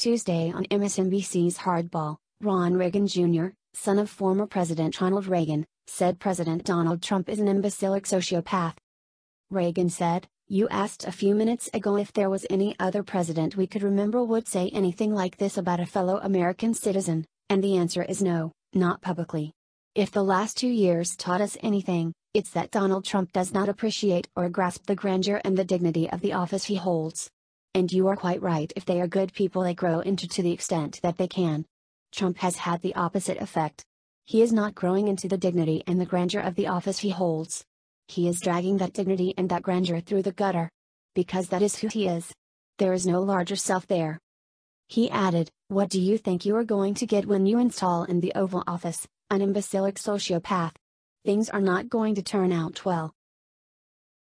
Tuesday on MSNBC's Hardball, Ron Reagan Jr., son of former President Ronald Reagan, said President Donald Trump is an imbecilic sociopath. Reagan said, "You asked a few minutes ago if there was any other president we could remember would say anything like this about a fellow American citizen, and the answer is no, not publicly. If the last 2 years taught us anything, it's that Donald Trump does not appreciate or grasp the grandeur and the dignity of the office he holds. And you are quite right, if they are good people they grow into to the extent that they can. Trump has had the opposite effect. He is not growing into the dignity and the grandeur of the office he holds. He is dragging that dignity and that grandeur through the gutter. Because that is who he is. There is no larger self there." He added, "What do you think you are going to get when you install in the Oval Office, an imbecilic sociopath? Things are not going to turn out well."